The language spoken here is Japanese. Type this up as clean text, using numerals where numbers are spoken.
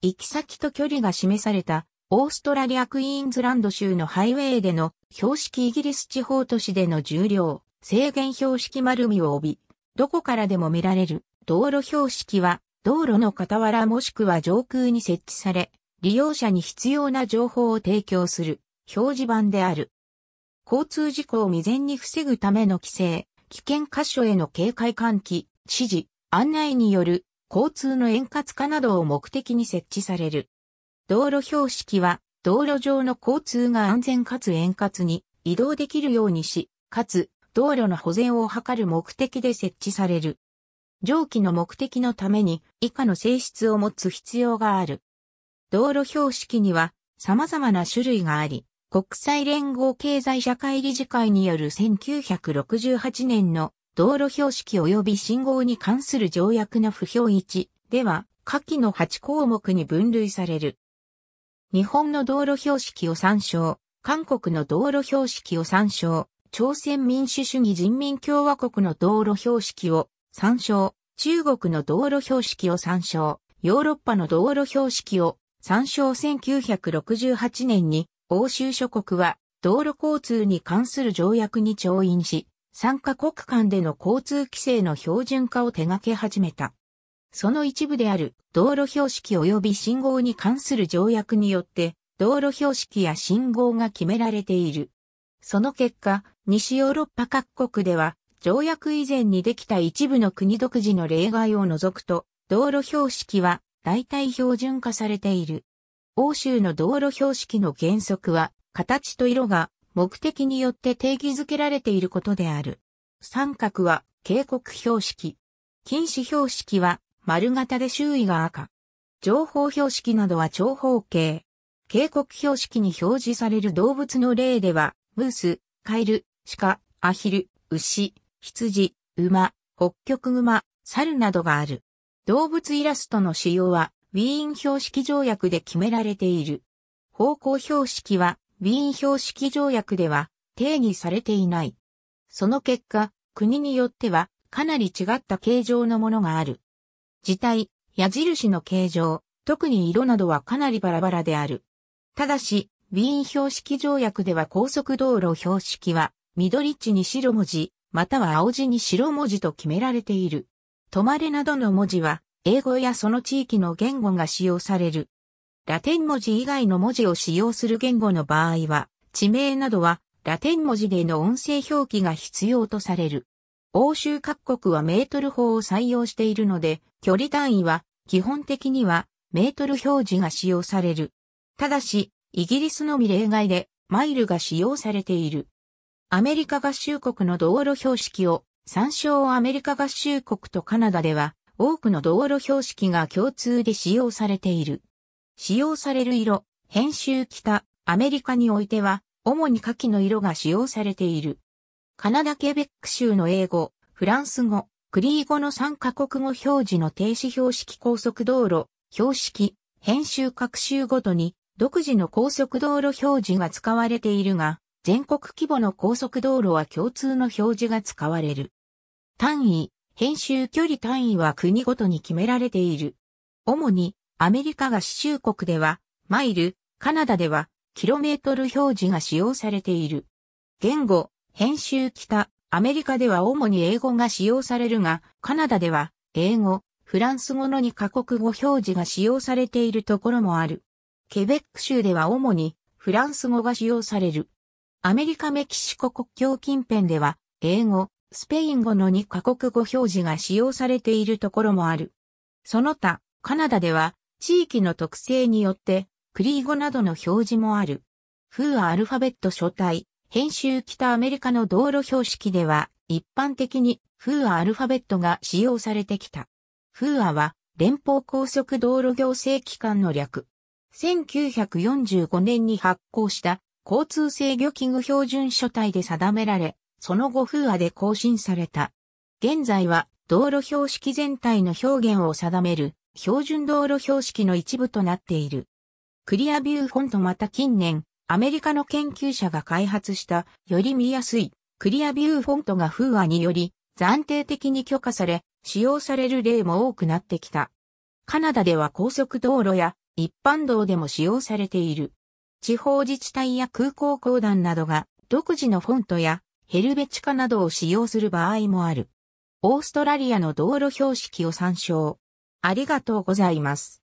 行き先と距離が示された、オーストラリアクイーンズランド州のハイウェイでの標識イギリス地方都市での重量、制限標識丸みを帯び、どこからでも見られる道路標識は道路の傍らもしくは上空に設置され、利用者に必要な情報を提供する表示板である。交通事故を未然に防ぐための規制、危険箇所への警戒喚起、指示、案内による交通の円滑化などを目的に設置される。道路標識は、道路上の交通が安全かつ円滑に移動できるようにし、かつ、道路の保全を図る目的で設置される。上記の目的のために、以下の性質を持つ必要がある。道路標識には、様々な種類があり、国際連合経済社会理事会による1968年の道路標識及び信号に関する条約の附表1では、下記の8項目に分類される。日本の道路標識を参照、韓国の道路標識を参照、朝鮮民主主義人民共和国の道路標識を参照、中国の道路標識を参照、ヨーロッパの道路標識を参照。1968年に欧州諸国は道路交通に関する条約に調印し、参加国間での交通規制の標準化を手掛け始めた。その一部である道路標識及び信号に関する条約によって道路標識や信号が決められている。その結果、西ヨーロッパ各国では条約以前にできた一部の国独自の例外を除くと道路標識は大体標準化されている。欧州の道路標識の原則は形と色が目的によって定義づけられていることである。三角は警告標識。禁止標識は丸型で周囲が赤。情報標識などは長方形。警告標識に表示される動物の例では、ムース、カエル、鹿、アヒル、牛、羊、馬、ホッキョクグマ、猿などがある。動物イラストの使用は、ウィーン標識条約で決められている。方向標識は、ウィーン標識条約では定義されていない。その結果、国によっては、かなり違った形状のものがある。字体、矢印の形状、特に色などはかなりバラバラである。ただし、ウィーン標識条約では高速道路標識は、緑地に白文字、または青地に白文字と決められている。止まれなどの文字は、英語やその地域の言語が使用される。ラテン文字以外の文字を使用する言語の場合は、地名などは、ラテン文字での音声表記が必要とされる。欧州各国はメートル法を採用しているので、距離単位は基本的にはメートル表示が使用される。ただし、イギリスのみ例外でマイルが使用されている。アメリカ合衆国の道路標識を参照。アメリカ合衆国とカナダでは多くの道路標識が共通で使用されている。使用される色、編集北アメリカにおいては主に下記の色が使用されている。カナダケベック州の英語、フランス語、クリー語の3カ国語表示の停止標識。高速道路、標識、編集各州ごとに独自の高速道路表示が使われているが、全国規模の高速道路は共通の表示が使われる。単位、編集距離単位は国ごとに決められている。主にアメリカ合衆国ではマイル、カナダではキロメートル表示が使用されている。言語、編集北、アメリカでは主に英語が使用されるが、カナダでは英語、フランス語の2カ国語表示が使用されているところもある。ケベック州では主にフランス語が使用される。アメリカ・メキシコ国境近辺では英語、スペイン語の2カ国語表示が使用されているところもある。その他、カナダでは地域の特性によってクリー語などの表示もある。フーアアルファベット書体。編集北アメリカの道路標識では一般的にフーアアルファベットが使用されてきた。フーアは連邦高速道路行政機関の略。1945年に発行した交通制御器具標準書体で定められ、その後フーアで更新された。現在は道路標識全体の表現を定める標準道路標識の一部となっている。クリアビューフォント。また近年、アメリカの研究者が開発したより見やすいクリアビューフォントがフーアにより暫定的に許可され使用される例も多くなってきた。カナダでは高速道路や一般道でも使用されている。地方自治体や空港公団などが独自のフォントやヘルベチカなどを使用する場合もある。オーストラリアの道路標識を参照。ありがとうございます。